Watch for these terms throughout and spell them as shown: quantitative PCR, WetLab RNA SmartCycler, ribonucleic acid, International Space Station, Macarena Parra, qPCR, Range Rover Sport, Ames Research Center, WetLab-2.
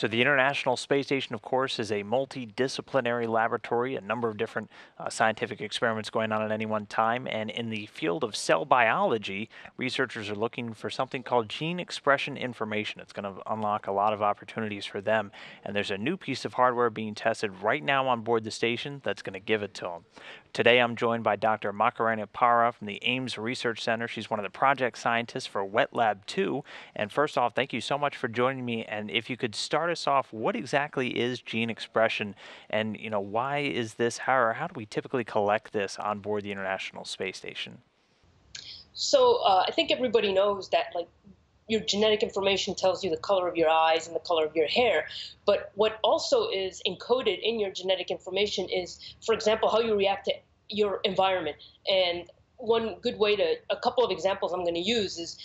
So the International Space Station, of course, is a multidisciplinary laboratory, a number of different scientific experiments going on at any one time. And in the field of cell biology, researchers are looking for something called gene expression information. It's going to unlock a lot of opportunities for them. And there's a new piece of hardware being tested right now on board the station that's going to give it to them. Today, I'm joined by Dr. Macarena Parra from the Ames Research Center. She's one of the project scientists for WetLab-2. And first off, thank you so much for joining me. And if you could start us off, what exactly is gene expression, and why is this, how do we typically collect this on board the International Space Station? So I think everybody knows that your genetic information tells you the color of your eyes and the color of your hair, but what also is encoded in your genetic information is, for example, how you react to your environment. And one good way to, a couple of examples I'm going to use is,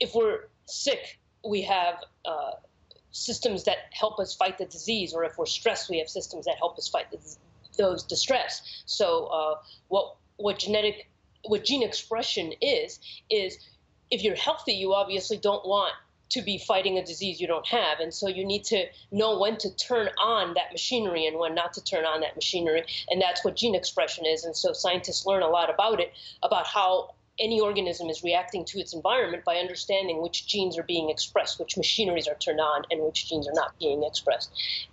if we're sick, we have systems that help us fight the disease, or if we're stressed, we have systems that help us fight those distress. So what gene expression is if you're healthy, you obviously don't want to be fighting a disease you don't have, and so you need to know when to turn on that machinery and when not to turn on that machinery, and that's what gene expression is. And so scientists learn a lot about it, about how any organism is reacting to its environment by understanding which genes are being expressed, which machineries are turned on, and which genes are not being expressed.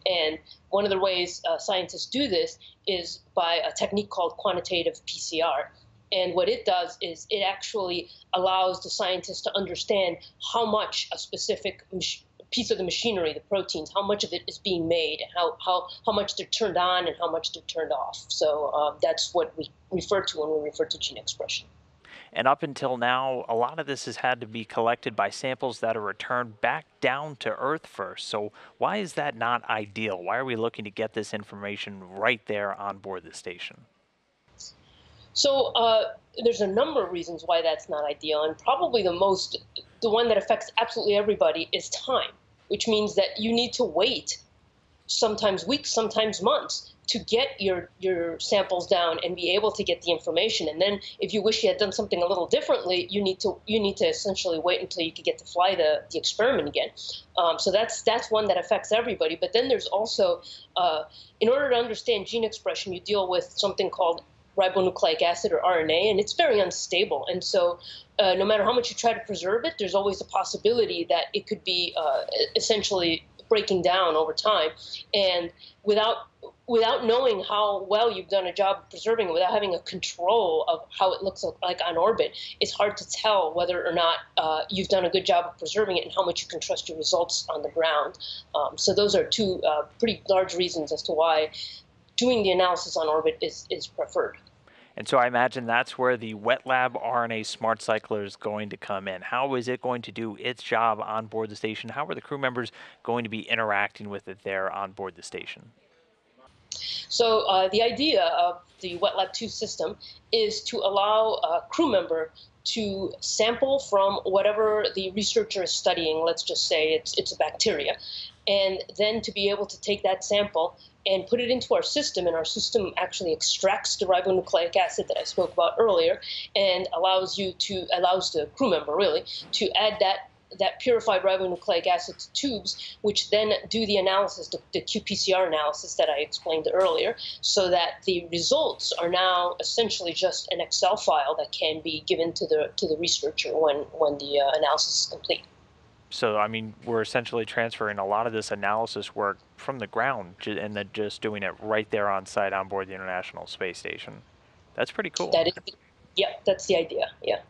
And one of the ways scientists do this is by a technique called quantitative PCR. And what it does is it actually allows the scientist to understand how much a specific piece of the machinery, the proteins, how much of it is being made, and how much they're turned on and how much they're turned off. So that's what we refer to when we refer to gene expression. And up until now, a lot of this has had to be collected by samples that are returned back down to Earth first. So why is that not ideal? Why are we looking to get this information right there on board the station? So there's a number of reasons why that's not ideal, and probably the one that affects absolutely everybody is time, which means that you need to wait sometimes weeks, sometimes months, to get your samples down and be able to get the information. And then if you wish you had done something a little differently, you need to essentially wait until you could get to fly the experiment again. So that's one that affects everybody. But then there's also, in order to understand gene expression, you deal with something called ribonucleic acid, or RNA, and it's very unstable. And so no matter how much you try to preserve it, there's always the possibility that it could be essentially breaking down over time. And without knowing how well you've done a job preserving it, without having a control of how it looks like on orbit, it's hard to tell whether or not you've done a good job of preserving it and how much you can trust your results on the ground. So those are two pretty large reasons as to why doing the analysis on orbit is preferred. And so I imagine that's where the WetLab RNA SmartCycler is going to come in. How is it going to do its job on board the station? How are the crew members going to be interacting with it there on board the station? So the idea of the WetLab-2 system is to allow a crew member to sample from whatever the researcher is studying. Let's just say it's a bacteria, and then to be able to take that sample and put it into our system, and our system actually extracts the ribonucleic acid that I spoke about earlier, and allows the crew member really to add that purified ribonucleic acid to tubes, which then do the analysis, the qPCR analysis that I explained earlier, so that the results are now essentially just an Excel file that can be given to the researcher when the analysis is complete. So, I mean, we're essentially transferring a lot of this analysis work from the ground and then just doing it right there on site on board the International Space Station. That's pretty cool. That is, yeah, that's the idea, yeah.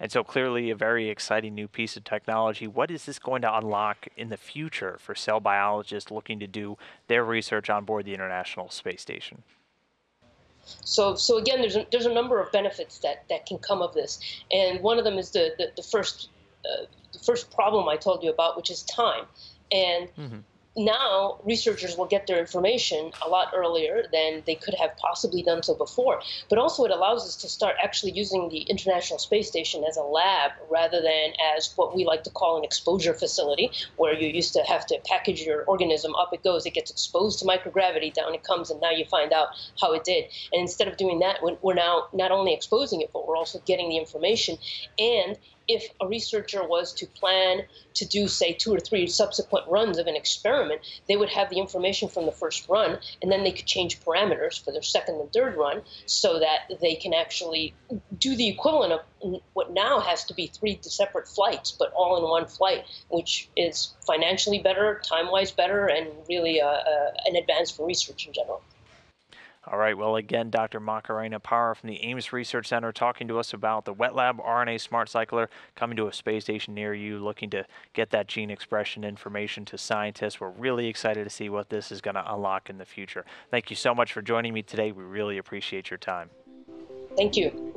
And so clearly a very exciting new piece of technology. What is this going to unlock in the future for cell biologists looking to do their research on board the International Space Station? So again, there's a number of benefits that can come of this. And one of them is the first problem I told you about, which is time. And now researchers will get their information a lot earlier than they could have possibly done so before. But also it allows us to start actually using the International Space Station as a lab rather than as what we like to call an exposure facility, where you used to have to package your organism, up it goes, it gets exposed to microgravity, down it comes, and now you find out how it did. And instead of doing that, we're now not only exposing it, but we're also getting the information. And if a researcher was to plan to do, say, 2 or 3 subsequent runs of an experiment, they would have the information from the first run, and then they could change parameters for their second and third run so that they can actually do the equivalent of what now has to be 3 separate flights, but all in one flight, which is financially better, time-wise better, and really an advance for research in general. All right. Well, again, Dr. Macarena Parra from the Ames Research Center talking to us about the WetLab RNA SmartCycler coming to a space station near you, looking to get that gene expression information to scientists. We're really excited to see what this is going to unlock in the future. Thank you so much for joining me today. We really appreciate your time. Thank you.